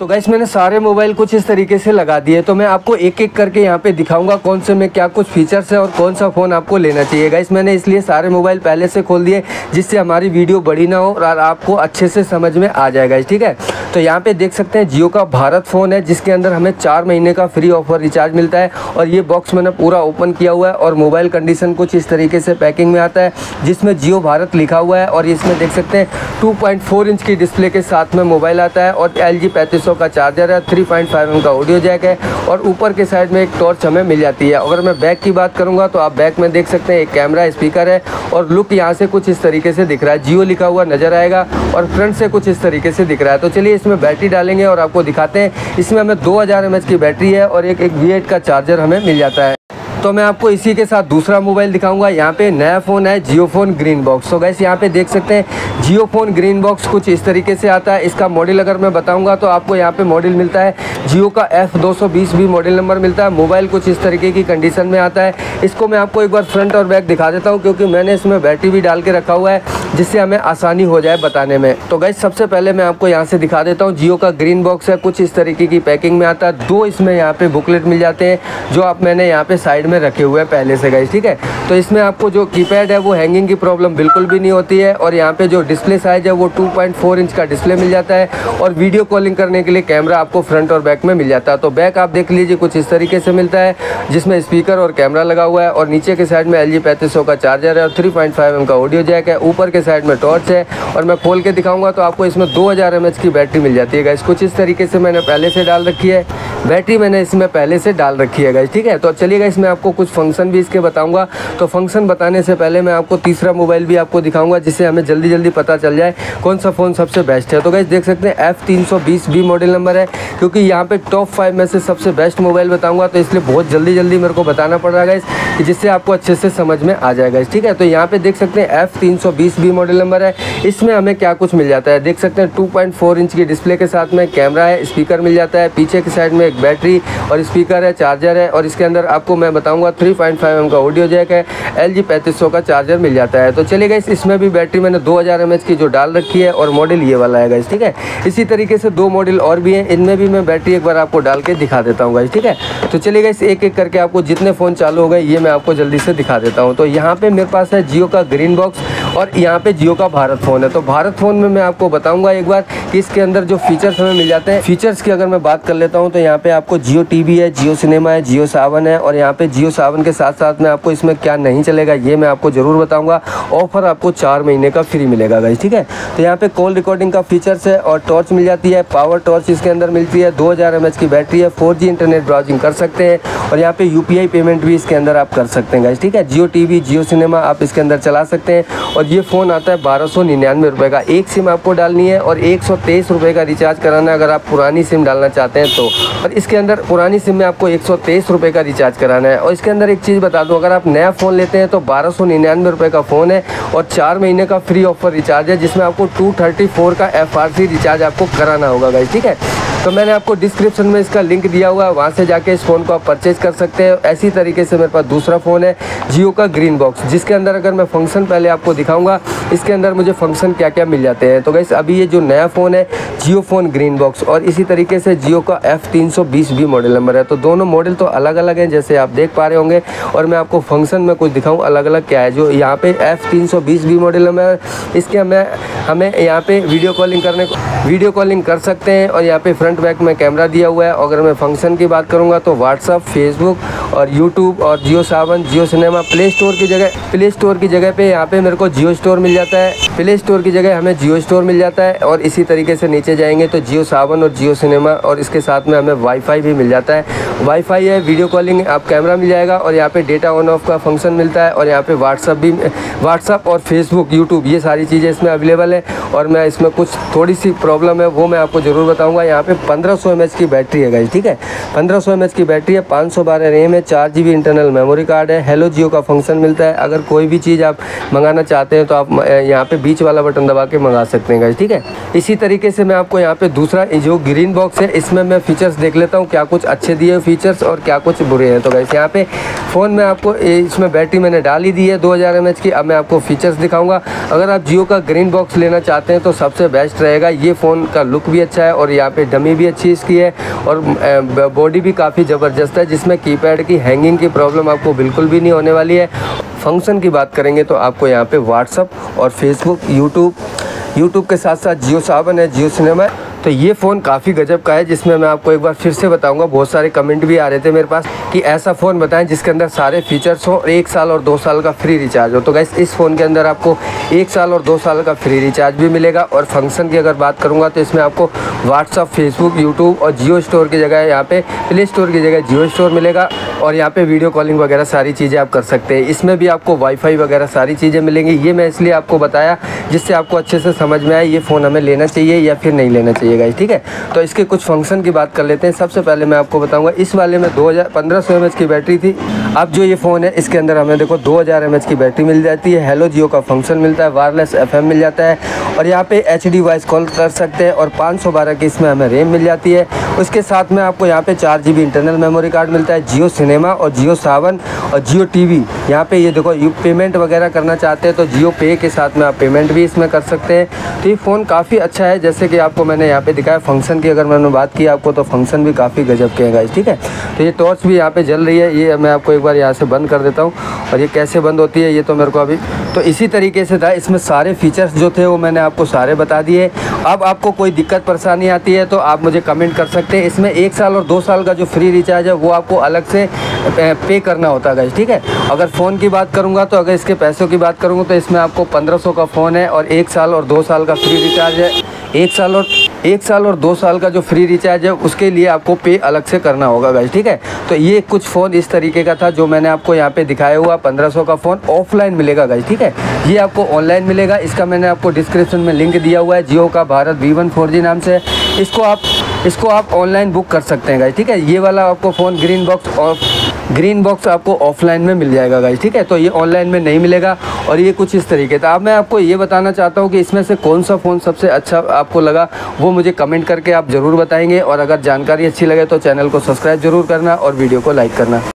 तो गाइस मैंने सारे मोबाइल कुछ इस तरीके से लगा दिए, तो मैं आपको एक एक करके यहाँ पे दिखाऊंगा कौन से में क्या कुछ फीचर्स है और कौन सा फ़ोन आपको लेना चाहिए। गाइस मैंने इसलिए सारे मोबाइल पहले से खोल दिए जिससे हमारी वीडियो बड़ी ना हो और आपको अच्छे से समझ में आ जाए गाइस, ठीक है। तो यहाँ पे देख सकते हैं जियो का भारत फ़ोन है जिसके अंदर हमें 4 महीने का फ्री ऑफर रिचार्ज मिलता है और ये बॉक्स मैंने पूरा ओपन किया हुआ है और मोबाइल कंडीशन कुछ इस तरीके से पैकिंग में आता है जिसमें जियो भारत लिखा हुआ है और इसमें देख सकते हैं 2.4 इंच की डिस्प्ले के साथ में मोबाइल आता है और LG 3500 का चार्जर है, 3.5mm का ऑडियो जैक है और ऊपर के साइड में एक टॉर्च हमें मिल जाती है। अगर मैं बैक की बात करूँगा तो आप बैक में देख सकते हैं एक कैमरा, स्पीकर है और लुक यहाँ से कुछ इस तरीके से दिख रहा है, जियो लिखा हुआ नज़र आएगा और फ्रंट से कुछ इस तरीके से दिख रहा है। तो चलिए इसमें बैटरी डालेंगे और आपको दिखाते हैं। इसमें हमें 2000 mAh की बैटरी है और एक V8 का चार्जर हमें मिल जाता है। तो मैं आपको इसी के साथ दूसरा मोबाइल दिखाऊंगा। यहाँ पे नया फ़ोन है जियो फोन ग्रीन बॉक्स। तो गाइस यहाँ पे देख सकते हैं जियो फोन ग्रीन बॉक्स कुछ इस तरीके से आता है। इसका मॉडल अगर मैं बताऊंगा तो आपको यहाँ पे मॉडल मिलता है जियो का F220b मॉडल नंबर मिलता है। मोबाइल कुछ इस तरीके की कंडीशन में आता है। इसको मैं आपको एक बार फ्रंट और बैक दिखा देता हूँ क्योंकि मैंने इसमें बैटरी भी डाल के रखा हुआ है जिससे हमें आसानी हो जाए बताने में। तो गाइस सबसे पहले मैं आपको यहाँ से दिखा देता हूँ, जियो का ग्रीन बॉक्स है, कुछ इस तरीके की पैकिंग में आता है। 2 इसमें यहाँ पे बुकलेट मिल जाते हैं जो आप मैंने यहाँ पे साइड में रखे हुए हैं पहले से गाइस, ठीक है। तो इसमें आपको जो कीपैड है वो हैंगिंग की प्रॉब्लम बिल्कुल भी नहीं होती है और यहाँ पे जो डिस्प्ले साइज है वो 2.4 इंच का डिस्प्ले मिल जाता है और वीडियो कॉलिंग करने के लिए कैमरा आपको फ्रंट और बैक में मिल जाता है। तो बैक आप देख लीजिए कुछ इस तरीके से मिलता है जिसमें स्पीकर और कैमरा लगा हुआ है और नीचे के साइड में LG 3500 का चार्जर है और 3.5mm का ऑडियो जैक है, ऊपर के साइड में टॉर्च है और मैं खोल के दिखाऊंगा तो आपको इसमें 2000 mAh की बैटरी मिल जाती है गाइस। कुछ इस तरीके से मैंने पहले से डाल रखी है, बैटरी मैंने इसमें पहले से डाल रखी है गाइस, ठीक है। तो चलिए गाइस मैं आपको कुछ फंक्शन भी इसके बताऊंगा। तो फंक्शन बताने से पहले मैं आपको तीसरा मोबाइल भी आपको दिखाऊंगा जिससे हमें जल्दी जल्दी पता चल जाए कौन सा फ़ोन सबसे बेस्ट है। तो गाइस देख सकते हैं F320b मॉडल नंबर है क्योंकि यहाँ पे टॉप 5 में से सबसे बेस्ट मोबाइल बताऊंगा तो इसलिए बहुत जल्दी जल्दी मेरे को बताना पड़ रहा है गाइस, जिससे आपको अच्छे से समझ में आ जाएगा, ठीक है। तो यहाँ पे देख सकते हैं F320b मॉडल नंबर है। इसमें हमें क्या कुछ मिल जाता है देख सकते हैं, 2.4 इंच की डिस्प्ले के साथ में कैमरा है, स्पीकर मिल जाता है, पीछे के साइड में एक बैटरी और स्पीकर है, चार्जर है और इसके अंदर आपको मैं बताऊंगा 3.5mm का ऑडियो जैक है, LG 3500 का चार्जर मिल जाता है। तो चलिए गाइस इसमें भी बैटरी मैंने 2000 mAh की जो डाल रखी है और मॉडल ये वाला है गाइस, ठीक है। इसी तरीके से 2 मॉडल और भी हैं, इनमें भी मैं बैटरी एक बार आपको डाल के दिखा देता हूँ गाइस, ठीक है। तो चलिए गाइस एक एक करके आपको जितने फ़ोन चालू हो गए ये मैं आपको जल्दी से दिखा देता हूँ। तो यहाँ पर मेरे पास है जियो का ग्रीन बॉक्स और यहाँ पर जियो का भारत फ़ोन है। तो भारत फ़ोन में मैं आपको बताऊँगा एक बार कि इसके अंदर जो फीचर्स हमें मिल जाते हैं। फीचर्स की अगर मैं बात कर लेता हूँ तो यहाँ पर आपको जियो TV है, जियो सिनेमा है, जियो सावन है और यहाँ पे जियो सावन के साथ साथ में आपको इसमें क्या नहीं चलेगा ये मैं आपको ज़रूर बताऊंगा। ऑफर आपको 4 महीने का फ्री मिलेगा गाइस, ठीक है। तो यहाँ पे कॉल रिकॉर्डिंग का फीचर्स है और टॉर्च मिल जाती है, पावर टॉर्च इसके अंदर मिलती है, 2000 mAh की बैटरी है, 4G इंटरनेट ब्राउजिंग कर सकते हैं और यहाँ पे UPI पेमेंट भी इसके अंदर आप कर सकते हैं गाइस, ठीक है। जियो TV, जियो सिनेमा आप इसके अंदर चला सकते हैं और ये फ़ोन आता है 1299 रुपये का। एक सिम आपको डालनी है और 123 रुपये का रिचार्ज कराना अगर आप पुरानी सिम डालना चाहते हैं तो, और इसके अंदर पुरानी सिम में आपको 123 रुपये का रिचार्ज कराना है। और इसके अंदर एक चीज़ बता दूं, अगर आप नया फ़ोन लेते हैं तो 1299 रुपये का फ़ोन है और 4 महीने का फ्री ऑफर रिचार्ज है जिसमें आपको 234 का FRC रिचार्ज आपको कराना होगा गाइस, ठीक है। तो मैंने आपको डिस्क्रिप्शन में इसका लिंक दिया हुआ है, वहाँ से जाके इस फ़ोन को आप परचेज़ कर सकते हैं। ऐसी तरीके से मेरे पास दूसरा फ़ोन है जियो का ग्रीन बॉक्स जिसके अंदर अगर मैं फंक्शन पहले आपको दिखाऊंगा इसके अंदर मुझे फंक्शन क्या क्या मिल जाते हैं। तो गाइस अभी ये जो नया फ़ोन है जियो फ़ोन ग्रीन बॉक्स और इसी तरीके से जियो का F320b मॉडल नंबर है। तो दोनों मॉडल तो अलग अलग हैं जैसे आप देख पा रहे होंगे और मैं आपको फंक्शन में कुछ दिखाऊँ अलग अलग क्या है। जो यहाँ पे F320b मॉडल नंबर इसके हमें यहाँ पे वीडियो कॉलिंग कर सकते हैं और यहाँ पे फ्रंट बैक में कैमरा दिया हुआ है। अगर मैं फंक्शन की बात करूँगा तो WhatsApp, Facebook और YouTube और Jio Saavn, Jio cinema play store की जगह पे यहाँ पे मेरे को जियो स्टोर मिल जाता है, प्ले स्टोर की जगह हमें जियो स्टोर मिल जाता है और इसी तरीके से नीचे जाएंगे तो जियो सावन और जियो सिनेमा और इसके साथ में हमें वाईफाई भी मिल जाता है। वाईफाई है, वीडियो कॉलिंग आप कैमरा मिल जाएगा और यहाँ पे डेटा ऑन ऑफ का फंक्शन मिलता है और यहाँ पे व्हाट्सअप और फेसबुक, यूट्यूब ये सारी चीज़ें इसमें अवेलेबल है और मैं इसमें कुछ थोड़ी सी प्रॉब्लम है वो मैं आपको ज़रूर बताऊँगा। यहाँ पे 1500 mAh की बैटरी है गाइस, ठीक है। 1500 mAh की बैटरी है, 512 RAM है, 4GB इंटरनल मेमोरी कार्ड है, हेलो जियो का फंक्शन मिलता है। अगर कोई भी चीज़ आप मंगाना चाहते हैं तो आप यहाँ पे बीच वाला बटन दबा के मंगा सकते हैं गाइस, ठीक है। इसी तरीके से मैं आपको यहाँ पे दूसरा जो ग्रीन बॉक्स है इसमें मैं फीचर्स देख लेता हूँ क्या कुछ अच्छे दिए फीचर्स और क्या कुछ बुरे हैं। तो गाइस यहाँ पे पे फ़ोन में आपको इसमें बैटरी मैंने डाल ही दी है 2000 mAh की। अब मैं आपको फीचर्स दिखाऊंगा। अगर आप जियो का ग्रीन बॉक्स लेना चाहते हैं तो सबसे बेस्ट रहेगा। ये फ़ोन का लुक भी अच्छा है और यहाँ पे डमी भी अच्छी इसकी है और बॉडी भी काफ़ी ज़बरदस्त है, जिसमें कीपैड की हैंगिंग की प्रॉब्लम आपको बिल्कुल भी नहीं होने वाली है। फंक्शन की बात करेंगे तो आपको यहाँ पर WhatsApp और Facebook, यूट्यूब के साथ साथ जियो सावन है, जियो सिनेमा है। तो ये फ़ोन काफ़ी गजब का है, जिसमें मैं आपको एक बार फिर से बताऊंगा। बहुत सारे कमेंट भी आ रहे थे मेरे पास कि ऐसा फ़ोन बताएं जिसके अंदर सारे फीचर्स हो और 1 साल और 2 साल का फ्री रिचार्ज हो। तो गाइस इस फ़ोन के अंदर आपको 1 साल और 2 साल का फ्री रिचार्ज भी मिलेगा। और फंक्शन की अगर बात करूँगा तो इसमें आपको WhatsApp, Facebook, YouTube और जियो स्टोर की जगह यहाँ पर प्ले स्टोर की जगह जियो स्टोर मिलेगा और यहाँ पर वीडियो कॉलिंग वगैरह सारी चीज़ें आप कर सकते हैं। इसमें भी आपको वाईफाई वगैरह सारी चीज़ें मिलेंगी। ये मैं इसलिए आपको बताया जिससे आपको अच्छे से समझ में आए ये फ़ोन हमें लेना चाहिए या फिर नहीं लेना चाहिए गाइस, ठीक है। तो इसके कुछ फंक्शन की बात कर लेते हैं। सबसे पहले मैं आपको बताऊंगा, इस वाले में 1500 mAh की बैटरी थी। अब जो ये फ़ोन है इसके अंदर हमें देखो 2000 mAh की बैटरी मिल जाती है। हेलो जियो का फंक्शन मिलता है, वायरलेस FM मिल जाता है और यहाँ पे HD वॉइस कॉल कर सकते हैं और 512 की इसमें हमें रैम मिल जाती है। उसके साथ में आपको यहाँ पे 4GB इंटरनल मेमोरी कार्ड मिलता है। जियो सिनेमा और जियो सावन और जियो TV यहाँ पे ये देखो, यू पेमेंट वगैरह करना चाहते हैं तो जियो पे के साथ में आप पेमेंट भी इसमें कर सकते हैं। तो ये फ़ोन काफ़ी अच्छा है, जैसे कि आपको मैंने यहाँ पे दिखाया। फंक्शन की अगर मैंने बात की आपको तो फंक्शन भी काफ़ी गजब के हैं गाइस, ठीक है। तो ये टॉर्च भी यहाँ पे जल रही है, ये मैं आपको एक बार यहाँ से बंद कर देता हूँ और ये कैसे बंद होती है ये तो मेरे को अभी। तो इसी तरीके से था, इसमें सारे फीचर्स जो थे वो मैंने आपको सारे बता दिए। अब आपको कोई दिक्कत परेशानी आती है तो आप मुझे कमेंट कर सकते हैं। इसमें 1 साल और 2 साल का जो फ्री रिचार्ज है वो आपको अलग से पे करना होता है गाइस, ठीक है। अगर फ़ोन की बात करूँगा तो अगर इसके पैसों की बात करूँगा तो इसमें आपको 1500 का फ़ोन है और 1 साल और 2 साल का फ्री रिचार्ज है। 1 साल और 2 साल का जो फ्री रिचार्ज है उसके लिए आपको पे अलग से करना होगा गाइस, ठीक है। तो ये कुछ फ़ोन इस तरीके का था जो मैंने आपको यहाँ पे दिखाया हुआ। 1500 का फ़ोन ऑफलाइन मिलेगा गाइस, ठीक है। ये आपको ऑनलाइन मिलेगा। इसका मैंने आपको डिस्क्रिप्शन में लिंक दिया हुआ है। जियो का भारत V1 4G नाम से है। इसको आप ऑनलाइन बुक कर सकते हैं गाइस, ठीक है। ये वाला आपको फ़ोन ग्रीन बॉक्स आपको ऑफलाइन में मिल जाएगा गाइस, ठीक है। तो ये ऑनलाइन में नहीं मिलेगा। और ये कुछ इस तरीके था। अब मैं आपको ये बताना चाहता हूँ कि इसमें से कौन सा फ़ोन सबसे अच्छा आपको लगा वो मुझे कमेंट करके आप ज़रूर बताएंगे। और अगर जानकारी अच्छी लगे तो चैनल को सब्सक्राइब ज़रूर करना और वीडियो को लाइक करना।